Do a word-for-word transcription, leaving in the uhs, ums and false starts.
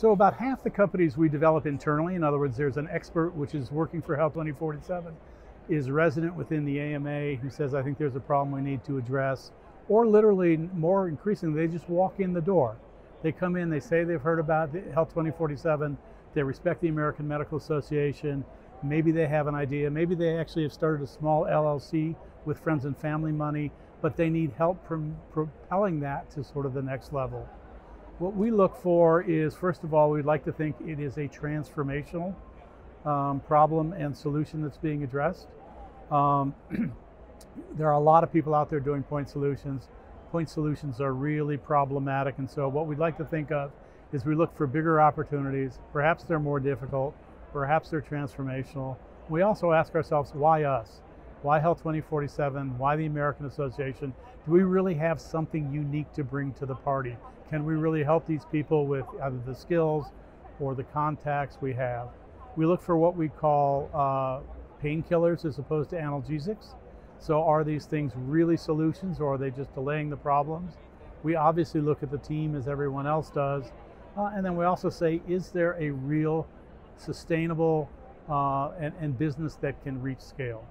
So about half the companies we develop internally, in other words, there's an expert which is working for Health twenty forty-seven, is resident within the A M A who says, I think there's a problem we need to address. Or literally, more increasingly, they just walk in the door. They come in, they say they've heard about Health twenty forty-seven, they respect the American Medical Association, maybe they have an idea, maybe they actually have started a small L L C with friends and family money, but they need help from propelling that to sort of the next level. What we look for is, first of all, we'd like to think it is a transformational um, problem and solution that's being addressed. Um, there are a lot of people out there doing point solutions. Point solutions are really problematic, and so what we'd like to think of is we look for bigger opportunities. Perhaps they're more difficult, perhaps they're transformational. We also ask ourselves, why us? Why Health twenty forty-seven? Why the American Association? Do we really have something unique to bring to the party? Can we really help these people with either the skills or the contacts we have? We look for what we call uh, painkillers as opposed to analgesics. So are these things really solutions, or are they just delaying the problems? We obviously look at the team as everyone else does. Uh, and then we also say, is there a real sustainable uh, and, and business that can reach scale?